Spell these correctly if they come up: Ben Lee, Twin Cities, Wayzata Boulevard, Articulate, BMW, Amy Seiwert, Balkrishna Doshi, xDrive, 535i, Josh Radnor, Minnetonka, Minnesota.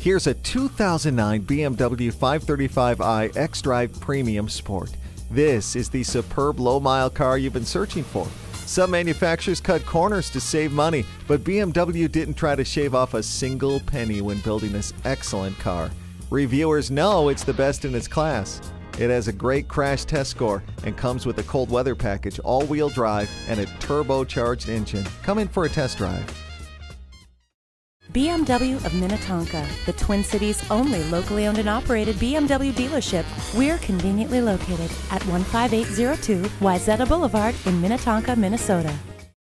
Here's a 2009 BMW 535i xDrive Premium Sport. This is the superb low-mile car you've been searching for. Some manufacturers cut corners to save money, but BMW didn't try to shave off a single penny when building this excellent car. Reviewers know it's the best in its class. It has a great crash test score and comes with a cold weather package, all-wheel drive, and a turbocharged engine. Come in for a test drive. BMW of Minnetonka, the Twin Cities' only locally owned and operated BMW dealership. We're conveniently located at 15802 Wayzata Boulevard in Minnetonka, Minnesota.